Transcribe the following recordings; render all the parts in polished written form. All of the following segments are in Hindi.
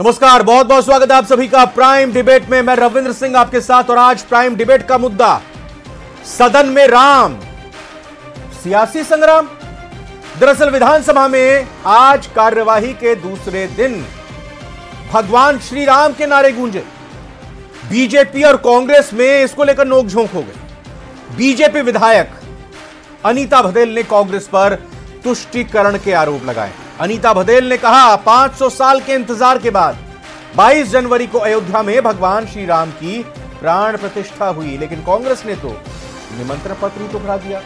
नमस्कार, बहुत बहुत स्वागत है आप सभी का प्राइम डिबेट में। मैं रविंद्र सिंह आपके साथ और आज प्राइम डिबेट का मुद्दा सदन में राम, सियासी संग्राम। दरअसल विधानसभा में आज कार्यवाही के दूसरे दिन भगवान श्री राम के नारे गूंजे। बीजेपी और कांग्रेस में इसको लेकर नोकझोंक हो गई। बीजेपी विधायक अनीता भदेल ने कांग्रेस पर तुष्टीकरण के आरोप लगाए। अनीता भदेल ने कहा 500 साल के इंतजार के बाद 22 जनवरी को अयोध्या में भगवान श्री राम की प्राण प्रतिष्ठा हुई, लेकिन कांग्रेस ने तो निमंत्रण पत्र ही तो भरा दिया।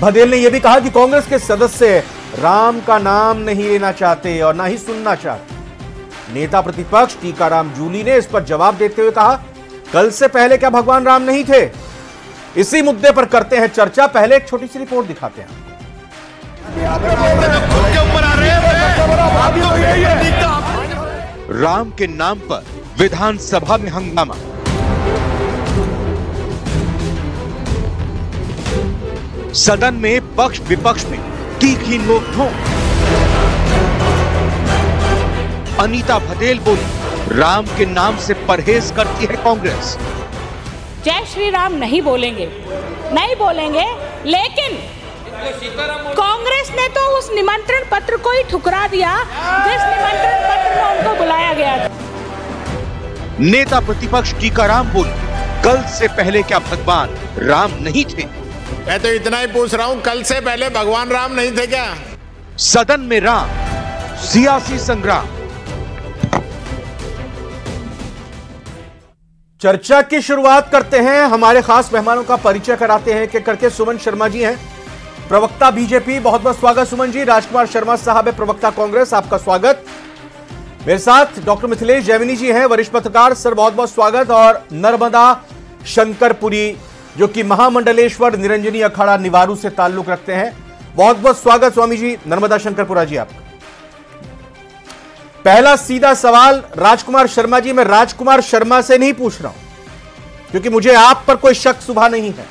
भदेल ने यह भी कहा कि कांग्रेस के सदस्य राम का नाम नहीं लेना चाहते और ना ही सुनना चाहते। नेता प्रतिपक्ष टीकाराम जूली ने इस पर जवाब देते हुए कहा, कल से पहले क्या भगवान राम नहीं थे? इसी मुद्दे पर करते हैं चर्चा, पहले एक छोटी सी रिपोर्ट दिखाते हैं। राम के नाम पर विधानसभा में हंगामा। सदन में पक्ष विपक्ष में तीखी नोकझोंक। अनीता भदेल बोली, राम के नाम से परहेज करती है कांग्रेस। जय श्री राम नहीं बोलेंगे, नहीं बोलेंगे, लेकिन कांग्रेस ने तो उस निमंत्रण पत्र को ही ठुकरा दिया जिस निमंत्रण पत्र में उनको बुलाया गया था। नेता प्रतिपक्ष टीकाराम बोले, कल से पहले क्या भगवान राम नहीं थे? मैं तो इतना ही पूछ रहा हूँ, कल से पहले भगवान राम नहीं थे क्या? सदन में राम, सियासी संग्राम। चर्चा की शुरुआत करते हैं, हमारे खास मेहमानों का परिचय कराते हैं करके। सुमन शर्मा जी हैं प्रवक्ता बीजेपी, बहुत बहुत स्वागत सुमन जी। राजकुमार शर्मा साहब है प्रवक्ता कांग्रेस, आपका स्वागत। मेरे साथ डॉक्टर मिथिलेश जैविनी जी हैं वरिष्ठ पत्रकार, सर बहुत बहुत स्वागत। और नर्मदा शंकरपुरी जो कि महामंडलेश्वर निरंजनी अखाड़ा निवारू से ताल्लुक रखते हैं, बहुत बहुत स्वागत स्वामी जी। नर्मदा शंकरपुरा जी आपका पहला सीधा सवाल राजकुमार शर्मा जी, मैं राजकुमार शर्मा से नहीं पूछ रहा हूं क्योंकि मुझे आप पर कोई शक सुबह नहीं है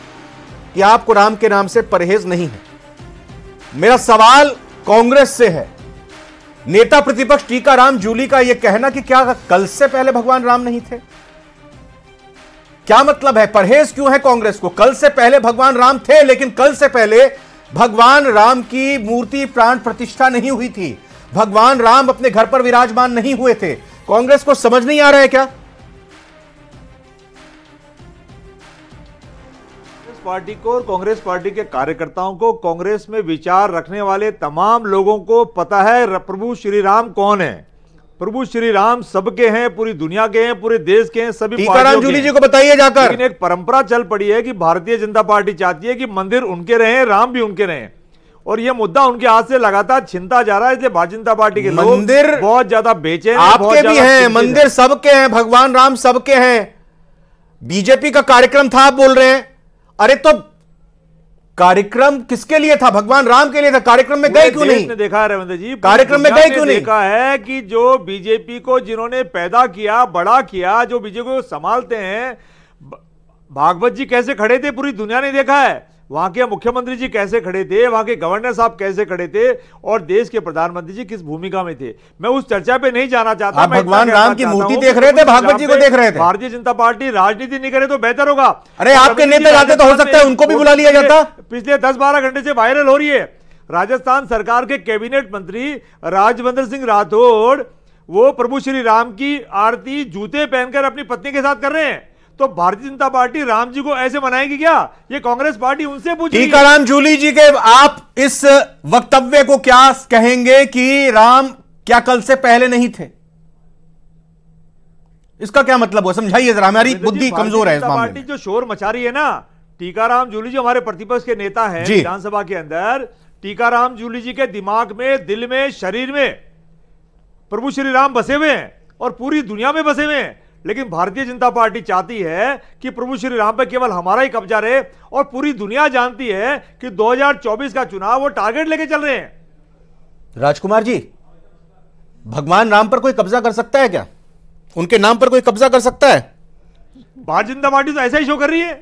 कि आपको राम के नाम से परहेज नहीं है। मेरा सवाल कांग्रेस से है। नेता प्रतिपक्ष टीकाराम जूली का यह कहना कि क्या कल से पहले भगवान राम नहीं थे, क्या मतलब है? परहेज क्यों है कांग्रेस को? कल से पहले भगवान राम थे, लेकिन कल से पहले भगवान राम की मूर्ति प्राण प्रतिष्ठा नहीं हुई थी, भगवान राम अपने घर पर विराजमान नहीं हुए थे। कांग्रेस को समझ नहीं आ रहा है क्या? पार्टी को और कांग्रेस पार्टी के कार्यकर्ताओं को, कांग्रेस में विचार रखने वाले तमाम लोगों को पता है प्रभु श्री राम कौन है। प्रभु श्री राम सबके हैं, पूरी दुनिया के हैं, पूरे देश के हैं, सभी टीकाराम जूली जी को बताइए जाकर। लेकिन एक परंपरा चल पड़ी है कि भारतीय जनता पार्टी चाहती है कि मंदिर उनके रहे, राम भी उनके रहे, और यह मुद्दा उनके हाथ से लगातार छिनता जा रहा है। इसलिए भारतीय जनता पार्टी के मंदिर बहुत ज्यादा बेचैन आपके भी हैं, मंदिर सबके हैं, भगवान राम सबके हैं। बीजेपी का कार्यक्रम था आप बोल रहे हैं, अरे तो कार्यक्रम किसके लिए था? भगवान राम के लिए था। कार्यक्रम में गए क्यों नहीं? देखा है रविंद्र जी, कार्यक्रम में गए क्यों नहीं? देखा है कि जो बीजेपी को जिन्होंने पैदा किया, बड़ा किया, जो बीजेपी को संभालते हैं, भागवत जी कैसे खड़े थे पूरी दुनिया ने देखा है, वहां के मुख्यमंत्री जी कैसे खड़े थे, वहां के गवर्नर साहब कैसे खड़े थे, और देश के प्रधानमंत्री जी किस भूमिका में थे। मैं उस चर्चा पे नहीं जाना चाहता। भगवान राम की मूर्ति देख रहे थे, भागवत जी को देख रहे थे। भारतीय जनता पार्टी राजनीति नहीं करे तो बेहतर होगा। अरे आपके नेता जाते तो हो सकता है उनको भी बुला लिया जाता। पिछले 10-12 घंटे से वायरल हो रही है, राजस्थान सरकार के कैबिनेट मंत्री राजवर्धन सिंह राठौड़ वो प्रभु श्री राम की आरती जूते पहनकर अपनी पत्नी के साथ कर रहे हैं, तो भारतीय जनता पार्टी राम जी को ऐसे मनाएगी क्या? ये कांग्रेस पार्टी उनसे पूछेगी। टीकाराम जूली जी के आप इस वक्तव्य को क्या कहेंगे कि राम क्या कल से पहले नहीं थे? इसका क्या मतलब हुआ, समझाइए जरा, हमारी बुद्धि कमजोर है इस मामले में। पार्टी जो शोर मचा रही है ना, टीकाराम जूली जी हमारे प्रतिपक्ष के नेता है विधानसभा के अंदर, टीकाराम जूली जी के दिमाग में, दिल में, शरीर में प्रभु श्री राम बसे हुए हैं और पूरी दुनिया में बसे हुए हैं, लेकिन भारतीय जनता पार्टी चाहती है कि प्रभु श्री राम पर केवल हमारा ही कब्जा रहे, और पूरी दुनिया जानती है कि 2024 का चुनाव वो टारगेट लेके चल रहे हैं। राजकुमार जी, भगवान राम पर कोई कब्जा कर सकता है क्या? उनके नाम पर कोई कब्जा कर सकता है? भारतीय जनता पार्टी तो ऐसा ही शो कर रही है।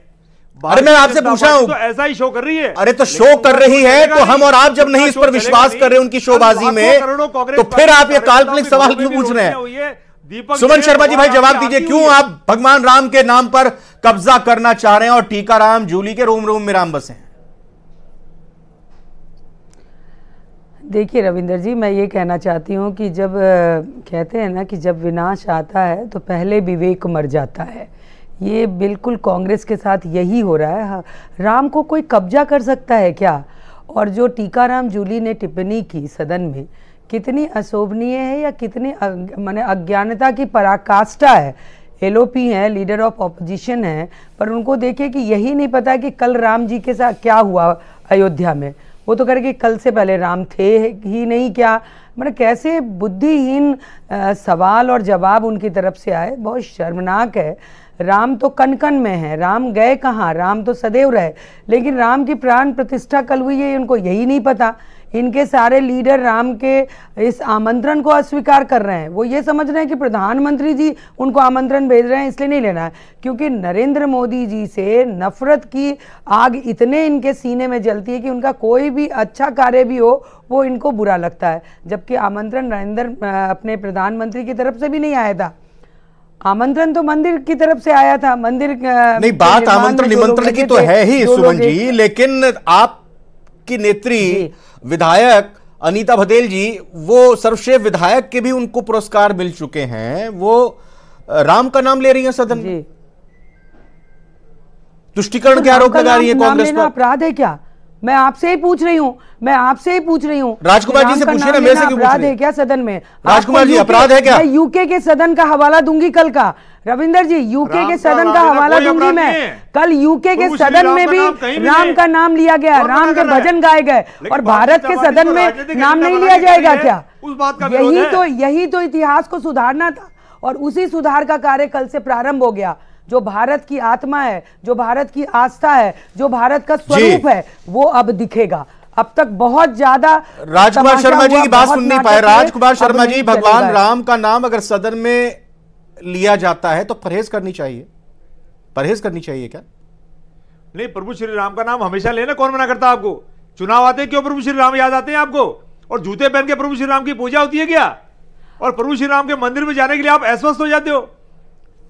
अरे मैं आपसे पूछा हूँ तो ऐसा ही शो कर रही है। अरे तो शो कर रही है तो हम और आप जब नहीं इस पर विश्वास कर रहे उनकी शोबाजी में, तो फिर आप ये काल्पनिक सवाल क्यों पूछ रहे हैं? सुमन शर्मा जी भाई जवाब दीजिए, क्यों आप भगवान राम के नाम पर कब्जा करना चाह रहे हैं और टीकाराम जूली के रोम रोम में राम बसे हैं? देखिए रविंद्र जी, मैं ये कहना चाहती हूँ कि जब कहते हैं ना कि जब विनाश आता है तो पहले विवेक मर जाता है, ये बिल्कुल कांग्रेस के साथ यही हो रहा है। राम को कोई कब्जा कर सकता है क्या? और जो टीकाराम जूली ने टिप्पणी की सदन में, कितनी अशोभनीय है या कितनी माने अज्ञानता की पराकाष्ठा है। एलओपी हैं, लीडर ऑफ ऑपोजिशन हैं, पर उनको देखिए कि यही नहीं पता कि कल राम जी के साथ क्या हुआ अयोध्या में। वो तो करेंगे कल से पहले राम थे ही नहीं क्या? मतलब कैसे बुद्धिहीन सवाल और जवाब उनकी तरफ से आए, बहुत शर्मनाक है। राम तो कण कण में है, राम गए कहाँ, राम तो सदैव रहे, लेकिन राम की प्राण प्रतिष्ठा कल हुई है, उनको यही नहीं पता। इनके सारे लीडर राम के इस आमंत्रण को अस्वीकार कर रहे हैं। वो ये समझ रहे हैं कि प्रधानमंत्री जी उनको आमंत्रण भेज रहे हैं इसलिए नहीं लेना है, क्योंकि नरेंद्र मोदी जी से नफरत की आग इतने इनके सीने में जलती है कि उनका कोई भी अच्छा कार्य भी हो वो इनको बुरा लगता है। जबकि आमंत्रण नरेंद्र अपने प्रधानमंत्री की तरफ से भी नहीं आया था, आमंत्रण तो मंदिर की तरफ से आया था। मंदिर नहीं, बात आमंत्रण निमंत्रण की तो है ही सुमन जी, लेकिन आप की नेत्री विधायक अनीता भदेल जी, वो सर्वश्रेष्ठ विधायक के भी उनको पुरस्कार मिल चुके हैं, वो राम का नाम ले रही हैं सदन में। तुष्टिकरण के आरोप लगा रही है कांग्रेस पर, अपराध है क्या? मैं आपसे ही पूछ रही हूँ, मैं आपसे ही पूछ रही हूँ। राजकुमार जी से पूछिए ना, मेरे से क्यों पूछ रही हैं? अपराध है क्या सदन में? राजकुमार जी अपराध है क्या? मैं यूके के सदन का हवाला दूंगी कल का, रविंदर जी यूके के सदन का हवाला दूंगी मैं। कल यूके के सदन में भी राम का नाम लिया गया, राम के भजन गाए गए, और भारत के सदन में नाम नहीं लिया जाएगा क्या? यही तो इतिहास को सुधारना था, और उसी सुधार का कार्य कल से प्रारंभ हो गया। जो भारत की आत्मा है, जो भारत की आस्था है, जो भारत का स्वरूप है, वो अब दिखेगा। अब तक बहुत ज्यादा राजकुमार शर्मा जी की बात सुन नहीं पाए। राजकुमार शर्मा जी, भगवान राम का नाम अगर सदन में लिया जाता है तो परहेज करनी चाहिए, परहेज करनी चाहिए क्या? नहीं, प्रभु श्री राम का नाम हमेशा लेना कौन मना करता? आपको चुनाव आते क्यों प्रभु श्री राम याद आते हैं आपको, और जूते पहन के प्रभु श्री राम की पूजा होती है क्या? और प्रभु श्री राम के मंदिर में जाने के लिए आप अस्वस्थ हो जाते हो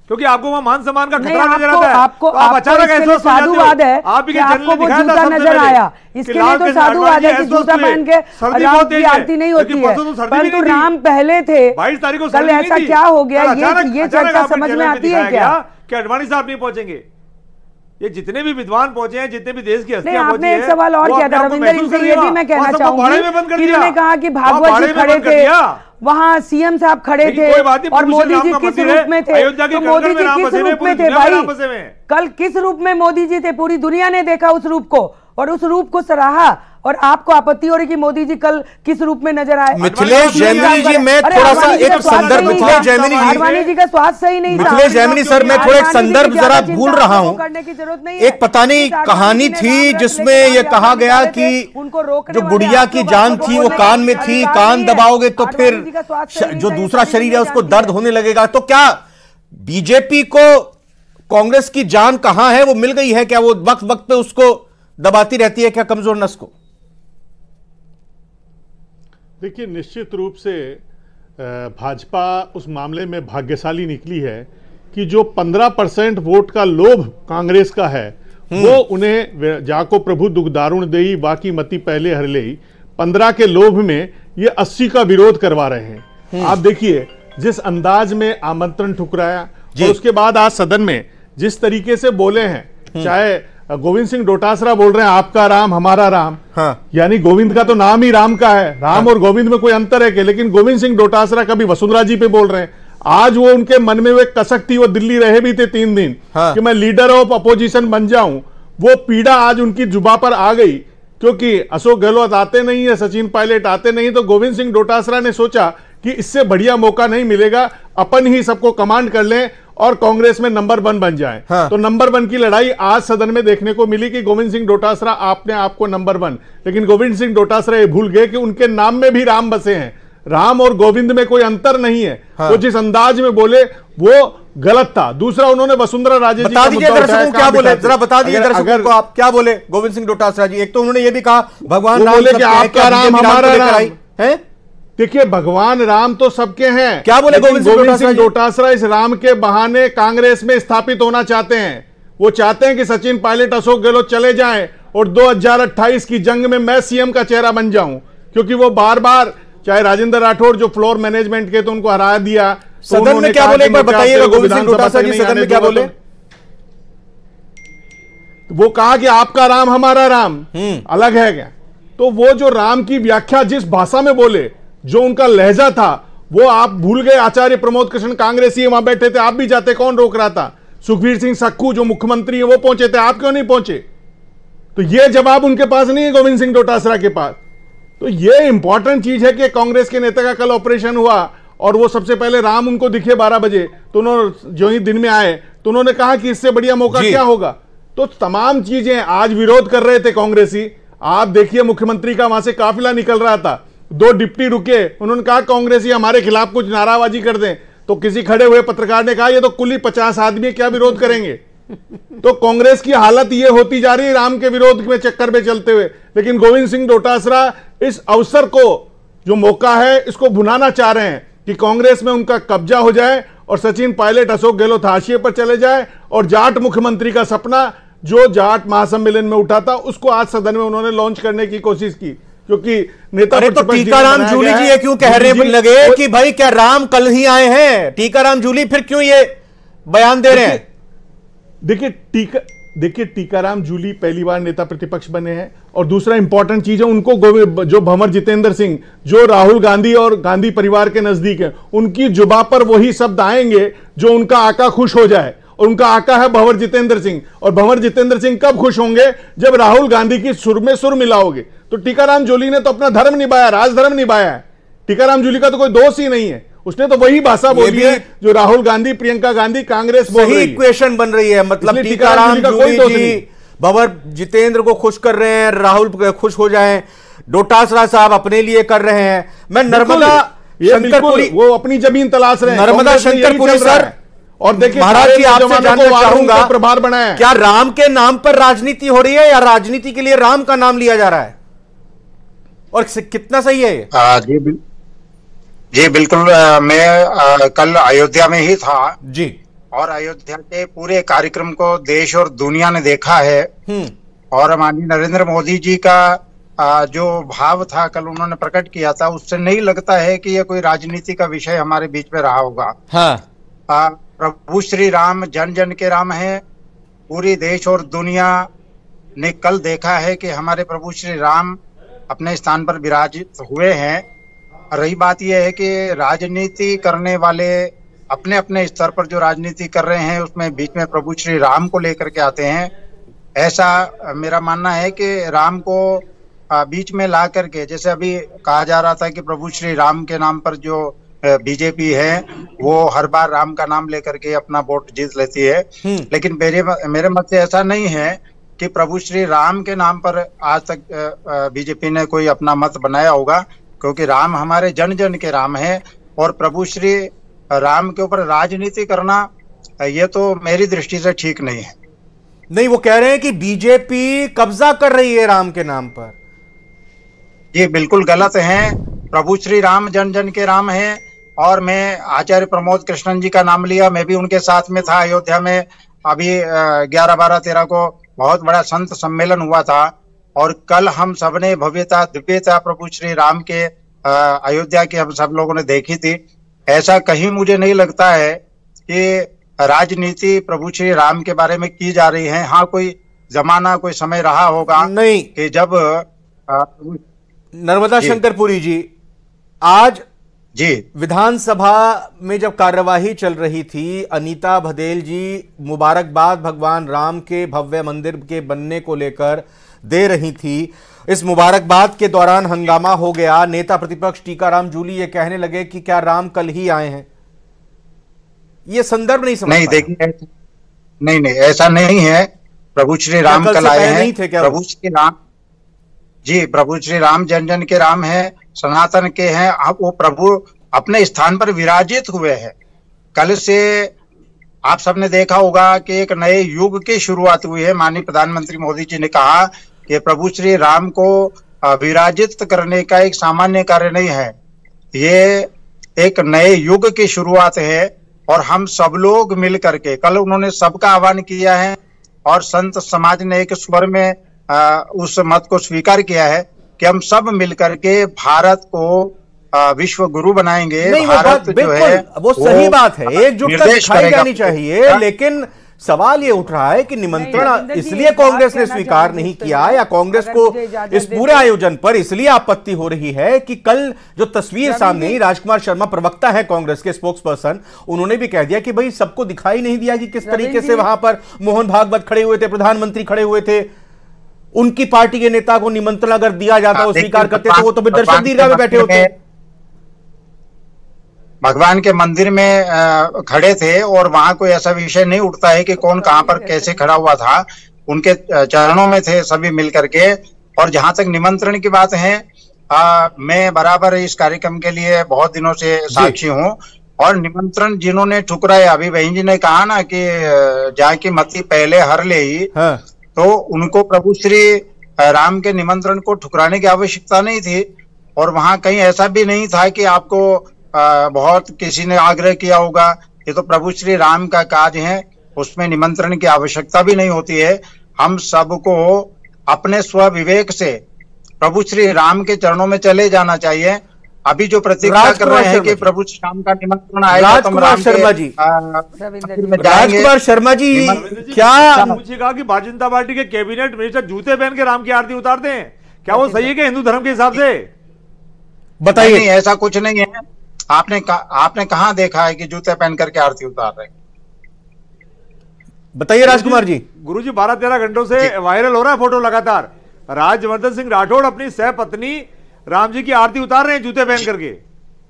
क्योंकि आपको वहां मान सम्मान का खतरा नजर आता है। आपको अचानक ऐसा साधुवाद है, आपको वो जूता नजर आया, इसके लिए तो साधुवाद है कि जूता पहन के राम की आरती नहीं होती है, परंतु राम पहले थे, कल ऐसा क्या हो गया? ये चर्चा समझ में आती है क्या? क्या एडवानी साहब नहीं पहुंचेंगे? ये जितने भी विद्वान पहुंचे हैं, जितने भी देश की हस्तियां पहुंची हैं, आपने एक सवाल और किया था रविंद्र जी, ये भी मैं कहना चाहूंगी कि उन्होंने कहा कि भागवत जी खड़े थे, वहां सीएम साहब खड़े थे, और मोदी जी किस रूप में थे? तो मोदी जी किस रूप में थे भाई? कल किस रूप में मोदी जी थे? पूरी दुनिया ने देखा उस रूप को और उस रूप को सराहा, और आपको आपत्ति हो रही कि मोदी जी कल किस रूप में नजर आए? मिथिलेश जैविनी जी, मैं थोड़ा सा एक संदर्भ, मिथिलेश जैविनी जी, एडवानी जी का स्वास्थ्य सही नहीं था, मिथिलेश जैविनी सर मैं थोड़ा एक संदर्भ जरा भूल रहा हूँ, एक पता नहीं कहानी थी जिसमें यह कहा गया कि जो गुड़िया की जान थी वो कान में थी, कान दबाओगे तो फिर जो दूसरा शरीर है उसको दर्द होने लगेगा। तो क्या बीजेपी को कांग्रेस की जान कहाँ है, वो मिल गई है क्या? वो वक्त वक्त पे उसको दबाती रहती है क्या कमजोर नस को? देखिए, निश्चित रूप से भाजपा उस मामले में भाग्यशाली निकली है कि जो 15% वोट का लोभ कांग्रेस का है वो उन्हें, जाको प्रभु दुख दारुण देई बाकी मति पहले हर लेई, 15 के लोभ में ये 80 का विरोध करवा रहे हैं। आप देखिए जिस अंदाज में आमंत्रण ठुकराया, और उसके बाद आज सदन में जिस तरीके से बोले हैं, चाहे गोविंद सिंह डोटासरा बोल रहे हैं आपका राम हमारा राम, हाँ। यानी गोविंद का तो नाम ही राम का है, राम हाँ। और गोविंद में कोई अंतर है क्या? लेकिन गोविंद सिंह डोटासरा कभी वसुंधरा जी पे बोल रहे हैं, आज वो उनके मन में वे कसक थी, वो दिल्ली रहे भी थे 3 दिन, हाँ। कि मैं लीडर ऑफ अपोजिशन बन जाऊं, वो पीड़ा आज उनकी जुबा पर आ गई, क्योंकि अशोक गहलोत आते नहीं है, सचिन पायलट आते नहीं, तो गोविंद सिंह डोटासरा ने सोचा कि इससे बढ़िया मौका नहीं मिलेगा, अपन ही सबको कमांड कर लें और कांग्रेस में नंबर 1 बन जाए। हाँ। तो नंबर 1 की लड़ाई आज सदन में देखने को मिली कि गोविंद सिंह डोटासरा आपने आपको नंबर 1, लेकिन गोविंद सिंह डोटासरा ये भूल गए कि उनके नाम में भी राम बसे हैं, राम और गोविंद में कोई अंतर नहीं है। हाँ। तो जिस अंदाज में बोले वो गलत था। दूसरा उन्होंने वसुंधरा राजे जी को आप क्या बोले गोविंद सिंह डोटासरा जी? एक तो उन्होंने ये भी कहा भगवान राम, देखिए भगवान राम तो सबके हैं, क्या बोले गोविंद सिंह डोटासरा इस राम के बहाने कांग्रेस में स्थापित होना चाहते हैं। वो चाहते हैं कि सचिन पायलट अशोक गहलोत चले जाएं और 2028 की जंग में मैं सीएम का चेहरा बन जाऊं, क्योंकि वो बार बार चाहे राजेंद्र राठौड़ जो फ्लोर मैनेजमेंट के तो उनको हरा दिया। सदन में क्या बोले एक बार बताइएगा गोविंद सिंह डोटासरा जी, सदन में क्या बोले? वो कहा कि आपका राम हमारा राम अलग है क्या? तो वो जो राम की व्याख्या जिस भाषा में बोले, जो उनका लहजा था, वो आप भूल गए। आचार्य प्रमोद कृष्णन कांग्रेसी वहां बैठे थे, आप भी जाते, कौन रोक रहा था? सुखवीर सिंह सक्कू जो मुख्यमंत्री है वो पहुंचे थे, आप क्यों नहीं पहुंचे? तो ये जवाब उनके पास नहीं है गोविंद सिंह डोटासरा के पास। तो ये इंपॉर्टेंट चीज है कि कांग्रेस के नेता का कल ऑपरेशन हुआ और वो सबसे पहले राम उनको दिखे 12 बजे, तो उन्होंने जो ही दिन में आए तो उन्होंने कहा कि इससे बढ़िया मौका क्या होगा। तो तमाम चीजें आज विरोध कर रहे थे कांग्रेसी। आप देखिए मुख्यमंत्री का वहां से काफिला निकल रहा था, 2 डिप्टी रुके, उन्होंने कहा कांग्रेसी हमारे खिलाफ कुछ नाराबाजी कर दें, तो किसी खड़े हुए पत्रकार ने कहा ये तो कुल ही 50 आदमी क्या विरोध करेंगे। तो कांग्रेस की हालत ये होती जा रही है राम के विरोध में चक्कर में चलते हुए। लेकिन गोविंद सिंह डोटासरा इस अवसर को, जो मौका है, इसको भुनाना चाह रहे हैं कि कांग्रेस में उनका कब्जा हो जाए और सचिन पायलट अशोक गहलोत हाशिए पर चले जाए और जाट मुख्यमंत्री का सपना जो जाट महासम्मेलन में उठा था उसको आज सदन में उन्होंने लॉन्च करने की कोशिश की, क्योंकि नेता टीकाराम जूली जी ये क्यों कह रहे लगे कि भाई क्या राम कल ही आए हैं? टीकाराम जूली फिर क्यों ये बयान दे रहे हैं? देखिए टीकाराम जूली पहली बार नेता प्रतिपक्ष बने हैं, और दूसरा इंपॉर्टेंट चीज है उनको जो भंवर जितेंद्र सिंह जो राहुल गांधी और गांधी परिवार के नजदीक हैं, उनकी जुबा पर वही शब्द आएंगे जो उनका आका खुश हो जाए, और उनका आका है भंवर जितेंद्र सिंह। और भंवर जितेंद्र सिंह कब खुश होंगे? जब राहुल गांधी की सुर में सुर मिलाओगे। तो टीकाराम जूली ने तो अपना धर्म निभाया, राजधर्म निभाया है। टीकाराम जूली का तो कोई दोष ही नहीं है, उसने तो वही भाषा बोली है जो राहुल गांधी प्रियंका गांधी कांग्रेस बोल रही है। सही इक्वेशन बन रही है, मतलब टीकाराम जूली भंवर जितेंद्र को खुश कर रहे हैं, राहुल खुश हो जाएं, डोटासरा साहब अपने लिए कर रहे हैं। मैं नर्मदा शंकरपुरी, वो अपनी जमीन तलाश रहे हैं नर्मदा शंकरपुरी सर। और देखिए महाराज जी, आपसे जानना चाहूंगा प्रभार बनाया, क्या राम के नाम पर राजनीति हो रही है या राजनीति के लिए राम का नाम लिया जा रहा है, और कितना सही है ये? जी बिल्कुल, मैं कल अयोध्या में ही था जी, और अयोध्या के पूरे कार्यक्रम को देश और दुनिया ने देखा है। और माननीय नरेंद्र मोदी जी का जो भाव था कल उन्होंने प्रकट किया था, उससे नहीं लगता है कि यह कोई राजनीति का विषय हमारे बीच में रहा होगा। हाँ। प्रभु श्री राम जन जन के राम है, पूरी देश और दुनिया ने कल देखा है कि हमारे प्रभु श्री राम अपने स्थान पर विराजित हुए हैं। रही बात यह है कि राजनीति करने वाले अपने अपने स्तर पर जो राजनीति कर रहे हैं उसमें बीच में प्रभु श्री राम को लेकर के आते हैं, ऐसा मेरा मानना है कि राम को बीच में ला करके, जैसे अभी कहा जा रहा था कि प्रभु श्री राम के नाम पर जो बीजेपी है वो हर बार राम का नाम लेकर के अपना वोट जीत लेती है, लेकिन मेरे मत से ऐसा नहीं है कि प्रभु श्री राम के नाम पर आज तक बीजेपी ने कोई अपना मत बनाया होगा, क्योंकि राम हमारे जन जन के राम है। और प्रभु श्री राम के ऊपर राजनीति करना ये तो मेरी दृष्टि से ठीक नहीं है। नहीं, वो कह रहे हैं कि बीजेपी कब्जा कर रही है राम के नाम पर। ये बिल्कुल गलत है, प्रभु श्री राम जन जन के राम है। और मैं आचार्य प्रमोद कृष्णन जी का नाम लिया, मैं भी उनके साथ में था अयोध्या में, अभी 11, 12, 13 को बहुत बड़ा संत सम्मेलन हुआ था, और कल हम सबने भव्यता दिव्यता प्रभु श्री राम के अयोध्या की हम सब लोगों ने देखी थी। ऐसा कहीं मुझे नहीं लगता है कि राजनीति प्रभु श्री राम के बारे में की जा रही है। हाँ, कोई जमाना कोई समय रहा होगा नहीं कि जब नर्मदा शंकरपुरी जी आज जी विधानसभा में जब कार्यवाही चल रही थी, अनीता भदेल जी मुबारकबाद भगवान राम के भव्य मंदिर के बनने को लेकर दे रही थी। इस मुबारकबाद के दौरान हंगामा हो गया, नेता प्रतिपक्ष टीकाराम जूली ये कहने लगे कि क्या राम कल ही आए हैं? ये संदर्भ नहीं समझ, नहीं देखिए, नहीं ऐसा नहीं है। प्रभु श्री राम कल आए हैं, प्रभु श्री राम जी, प्रभु श्री राम जन जन के राम है, सनातन के हैं, वो प्रभु अपने स्थान पर विराजित हुए हैं। कल से आप सबने देखा होगा कि एक नए युग की शुरुआत हुई है। माननीय प्रधानमंत्री मोदी जी ने कहा कि प्रभु श्री राम को विराजित करने का एक सामान्य कार्य नहीं है, ये एक नए युग की शुरुआत है और हम सब लोग मिल करके, कल उन्होंने सबका आह्वान किया है और संत समाज ने एक स्वर में उस मत को स्वीकार किया है कि हम सब मिल करके भारत को विश्व गुरु बनाएंगे। भारत जो है वो सही बात है, एकजुटता दिखाई जानी चाहिए, लेकिन सवाल ये उठ रहा है कि निमंत्रण इसलिए कांग्रेस ने स्वीकार नहीं किया या कांग्रेस को इस पूरे आयोजन पर इसलिए आपत्ति हो रही है कि कल जो तस्वीर सामने आई, राजकुमार शर्मा प्रवक्ता है कांग्रेस के स्पोक्स पर्सन, उन्होंने भी कह दिया कि भाई सबको दिखाई नहीं दिया कि किस तरीके से वहां पर मोहन भागवत खड़े हुए थे, प्रधानमंत्री खड़े हुए थे, उनकी पार्टी के नेता को निमंत्रण अगर दिया जाता वो स्वीकार करते तो वो तो दर्शक दीर्घा में बैठे होते, भगवान के मंदिर में खड़े थे और वहां कोई ऐसा विषय नहीं उठता है कि कौन कहां पर कैसे खड़ा हुआ था, उनके चरणों में थे सभी मिलकर के। और जहां तक निमंत्रण की बात है, मैं बराबर इस कार्यक्रम के लिए बहुत दिनों से साक्षी हूं और निमंत्रण जिन्होंने ठुकराया, अभी बहन जी ने कहा ना कि जाकी मती पहले हर ले ही, हाँ। तो उनको प्रभु श्री राम के निमंत्रण को ठुकराने की आवश्यकता नहीं थी और वहां कहीं ऐसा भी नहीं था कि आपको बहुत किसी ने आग्रह किया होगा, ये तो प्रभु श्री राम का काज है, उसमें निमंत्रण की आवश्यकता भी नहीं होती है। हम सबको अपने स्वविवेक से प्रभु श्री राम के चरणों में चले जाना चाहिए। अभी जो प्रतिक्रिया कर रहे हैं कि प्रभु श्री राम का निमंत्रण आएगा, राजकुमार शर्मा जी क्या कहा कि भारतीय जनता पार्टी के कैबिनेट मिनिस्टर जूते पहन के राम की आरती उतारते हैं, क्या वो सही है कि हिंदू धर्म के हिसाब से? बताइए, ऐसा कुछ नहीं है। आपने कहाँ देखा है कि जूते पहन करके आरती उतार रहे? बताइए राजकुमार जी। गुरुजी 12-13 घंटों से वायरल हो रहा है फोटो लगातार, राजवर्धन सिंह राठौड़ अपनी सह पत्नी राम जी की आरती उतार रहे हैं जूते पहन करके,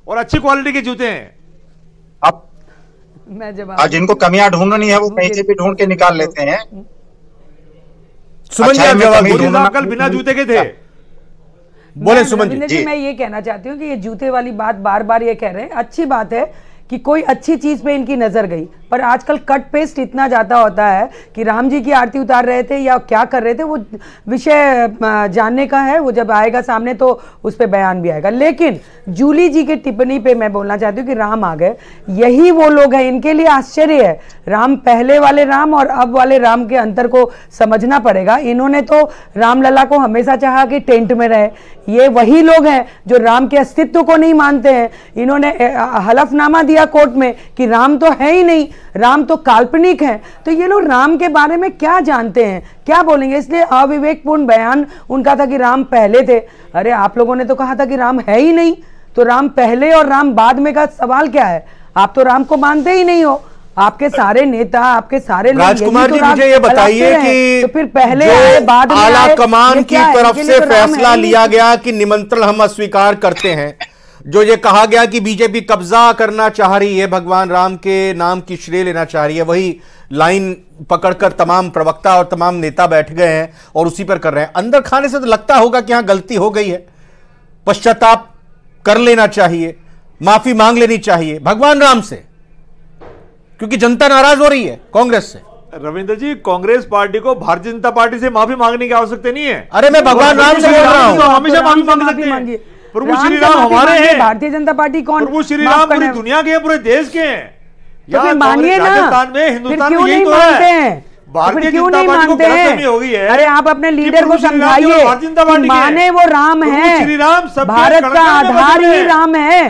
और अच्छी क्वालिटी के जूते हैं। अब मैं जवाब, जिनको कमियां ढूंढनी है वो कहीं से भी ढूंढ के निकाल लेते हैं। कल बिना जूते के थे, बोले सुमन जी। मैं ये कहना चाहती हूँ कि ये जूते वाली बात बार बार ये कह रहे हैं, अच्छी बात है कि कोई अच्छी चीज पे इनकी नजर गई, पर आजकल कट पेस्ट इतना ज्यादा होता है कि राम जी की आरती उतार रहे थे या क्या कर रहे थे वो विषय जानने का है, वो जब आएगा सामने तो उस पर बयान भी आएगा। लेकिन जूली जी के टिप्पणी पे मैं बोलना चाहती हूँ कि राम आ गए, यही वो लोग हैं, इनके लिए आश्चर्य है। राम, पहले वाले राम और अब वाले राम के अंतर को समझना पड़ेगा। इन्होंने तो रामलला को हमेशा चाहा कि टेंट में रहे, ये वही लोग हैं जो राम के अस्तित्व को नहीं मानते हैं। इन्होंने हलफनामा दिया कोर्ट में कि राम तो है ही नहीं, राम तो काल्पनिक है, तो ये लोग राम के बारे में क्या जानते हैं, क्या बोलेंगे? इसलिए अविवेकपूर्ण बयान उनका था कि राम पहले थे। अरे आप लोगों ने तो कहा था कि राम है ही नहीं, तो राम पहले और राम बाद में का सवाल क्या है? आप तो राम को मानते ही नहीं हो, आपके सारे नेता, आपके सारे लोग। राजकुमार जी मुझे ये बताइए कि तो फिर पहले आए बाद में आला कमान की तरफ से फैसला लिया गया कि निमंत्रण हम अस्वीकार करते हैं, जो ये कहा गया कि बीजेपी कब्जा करना चाह रही है, भगवान राम के नाम की श्रेय लेना चाह रही है, वही लाइन पकड़कर तमाम प्रवक्ता और तमाम नेता बैठ गए हैं और उसी पर कर रहे हैं। अंदर खाने से तो लगता होगा कि हाँ गलती हो गई है, पश्चाताप कर लेना चाहिए, माफी मांग लेनी चाहिए भगवान राम से, क्योंकि जनता नाराज हो रही है कांग्रेस से। रविंद्र जी, कांग्रेस पार्टी को भारतीय जनता पार्टी से माफी मांगने की आवश्यकता नहीं है। अरे मैं भगवान राम से बोल रहा हूँ, हमेशा माफी मांगी। प्रभु श्री राम हमारे हैं, भारतीय जनता पार्टी कौन? प्रभु श्री राम पूरी दुनिया के हैं, पूरे देश के हैं, तो मानिए ना। हिंदुस्तान में यही तो है, भारतीय जनता पार्टी को गलतफहमी हो गई है। अरे आप अपने लीडर को समझाइए, माने वो राम है, भारत का आधार ही राम है,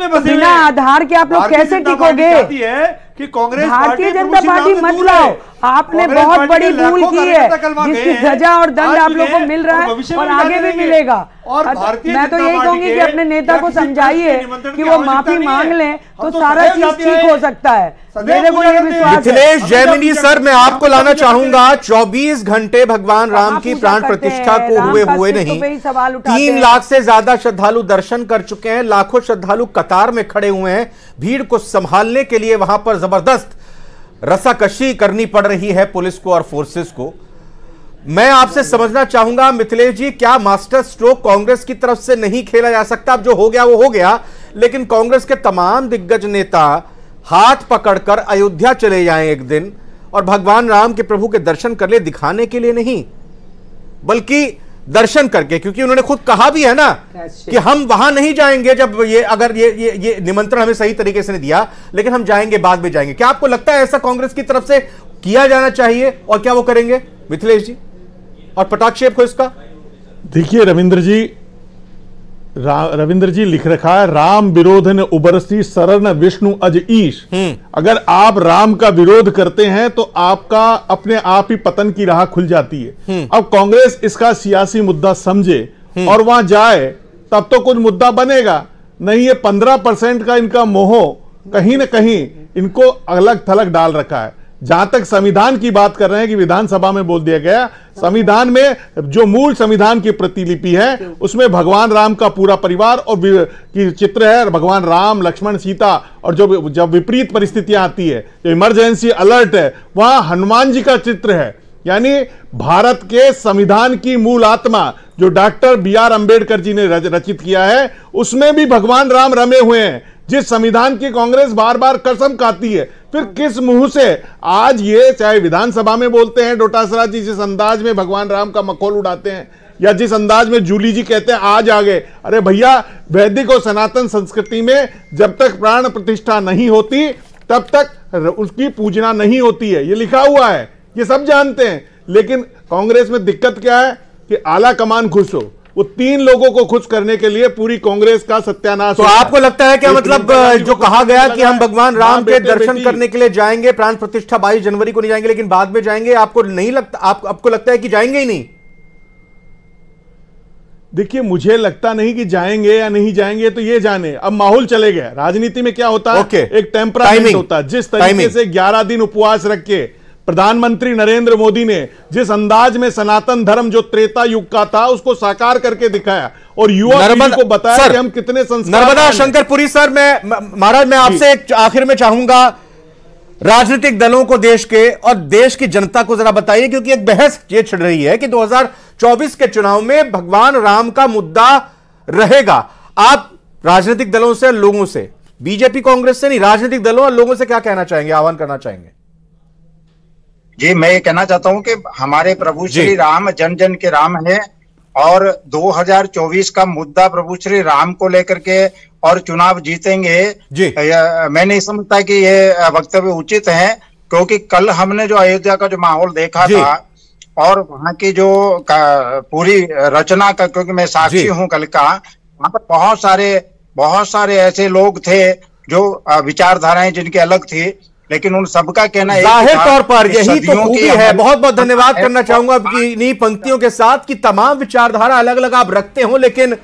बिना आधार के आप लोग कैसे टिकोगे? कि कांग्रेस भारतीय जनता पार्टी मत लाओ, आपने बहुत बड़ी भूल की है जिसकी सजा और दंड आप लोगों को मिल रहा है और आगे भी मिलेगा। और मैं तो यही कहूंगी कि अपने नेता को समझाइए कि वो माफी मांग लें तो सारा चीज ठीक हो सकता है। मिथिलेश जैविनी सर, मैं आपको लाना चाहूंगा। 24 घंटे भगवान राम की प्राण प्रतिष्ठा को हुए हुए नहीं, 3 लाख से ज्यादा श्रद्धालु दर्शन कर चुके हैं, लाखों श्रद्धालु कतार में खड़े हुए हैं, भीड़ को संभालने के लिए वहां पर जबरदस्त रसाकशी करनी पड़ रही है पुलिस को और फोर्सेस को। मैं आपसे समझना चाहूंगा मिथिलेश जी, क्या मास्टर स्ट्रोक कांग्रेस की तरफ से नहीं खेला जा सकता? अब जो हो गया वो हो गया, लेकिन कांग्रेस के तमाम दिग्गज नेता हाथ पकड़कर अयोध्या चले जाएं एक दिन और भगवान राम के प्रभु के दर्शन कर ले, दिखाने के लिए नहीं बल्कि दर्शन करके, क्योंकि उन्होंने खुद कहा भी है ना कि हम वहां नहीं जाएंगे जब ये अगर ये निमंत्रण हमें सही तरीके से नहीं दिया, लेकिन हम जाएंगे, बाद में जाएंगे। क्या आपको लगता है ऐसा कांग्रेस की तरफ से किया जाना चाहिए और क्या वो करेंगे मिथिलेश जी, और पटाक्षेप हो इसका? देखिए रविंद्र जी लिख रखा है, राम विरोध ने उबरसी शरण विष्णु अज ईश। अगर आप राम का विरोध करते हैं तो आपका अपने आप ही पतन की राह खुल जाती है। अब कांग्रेस इसका सियासी मुद्दा समझे और वहां जाए तब तो कुछ मुद्दा बनेगा, नहीं ये 15% का इनका मोह कहीं ना कहीं इनको अलग थलग डाल रखा है। जहां तक संविधान की बात कर रहे हैं कि विधानसभा में बोल दिया गया, संविधान में जो मूल संविधान की प्रतिलिपि है उसमें भगवान राम का पूरा परिवार और की चित्र है, भगवान राम लक्ष्मण सीता, और जो जब विपरीत परिस्थितियां आती है, जो इमरजेंसी अलर्ट है, वहां हनुमान जी का चित्र है। यानी भारत के संविधान की मूल आत्मा जो डॉक्टर BR अंबेडकर जी ने रचित किया है उसमें भी भगवान राम रमे हुए हैं, जिस संविधान की कांग्रेस बार बार कसम खाती है। फिर किस मुंह से आज ये चाहे विधानसभा में बोलते हैं डोटासरा जी, जिस अंदाज में भगवान राम का मखौल उड़ाते हैं, या जिस अंदाज में जूली जी कहते हैं आज आ गए। अरे भैया, वैदिक और सनातन संस्कृति में जब तक प्राण प्रतिष्ठा नहीं होती तब तक उसकी पूजना नहीं होती है, ये लिखा हुआ है, ये सब जानते हैं। लेकिन कांग्रेस में दिक्कत क्या है कि आला कमान खुश हो, वो 3 लोगों को खुश करने के लिए पूरी कांग्रेस का सत्यानाश। तो आपको लगता है कि मतलब जो कहा गया कि हम भगवान राम के दर्शन करने के लिए जाएंगे, प्राण प्रतिष्ठा 22 जनवरी को नहीं जाएंगे लेकिन बाद में जाएंगे, आपको नहीं लगता? आपको लगता है कि जाएंगे ही नहीं? देखिए, मुझे लगता नहीं कि जाएंगे या नहीं जाएंगे तो ये जाने, अब माहौल चले गए। राजनीति में क्या होता है, एक टेम्परामेंट होता है। जिस तरीके से 11 दिन उपवास रख के प्रधानमंत्री नरेंद्र मोदी ने जिस अंदाज में सनातन धर्म जो त्रेता युग का था उसको साकार करके दिखाया और युवा पीढ़ी को बताया कि हम कितने संस्कार। नर्मदा शंकरपुरी सर, महाराज मैं आपसे आखिर में चाहूंगा राजनीतिक दलों को, देश के और देश की जनता को जरा बताइए, क्योंकि एक बहस ये छिड़ रही है कि 2024 के चुनाव में भगवान राम का मुद्दा रहेगा। आप राजनीतिक दलों से, लोगों से, बीजेपी कांग्रेस से नहीं, राजनीतिक दलों और लोगों से क्या कहना चाहेंगे, आह्वान करना चाहेंगे? जी, मैं ये कहना चाहता हूं कि हमारे प्रभु श्री राम जन जन के राम है और 2024 का मुद्दा प्रभु श्री राम को लेकर के और चुनाव जीतेंगे मैं नहीं समझता कि ये वक्तव्य उचित है, क्योंकि कल हमने जो अयोध्या का जो माहौल देखा था और वहां की जो पूरी रचना का, क्योंकि मैं साक्षी हूं कल का, वहां पर बहुत सारे ऐसे लोग थे जो विचारधाराएं जिनकी अलग थी, लेकिन उन सबका कहना जाहिर तौर पर यही तो खूबी है। बहुत बहुत धन्यवाद करना चाहूंगा आपकी इन्हीं पंक्तियों के साथ कि तमाम विचारधारा अलग अलग आप रखते हो, लेकिन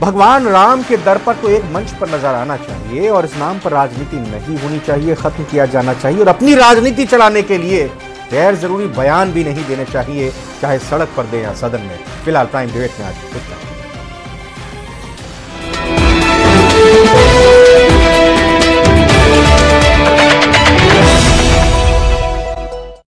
भगवान राम के दर पर तो एक मंच पर नजर आना चाहिए और इस नाम पर राजनीति नहीं होनी चाहिए, खत्म किया जाना चाहिए। और अपनी राजनीति चलाने के लिए गैर जरूरी बयान भी नहीं देने चाहिए, चाहे सड़क पर दे या सदन में। फिलहाल प्राइम डिबेट में आज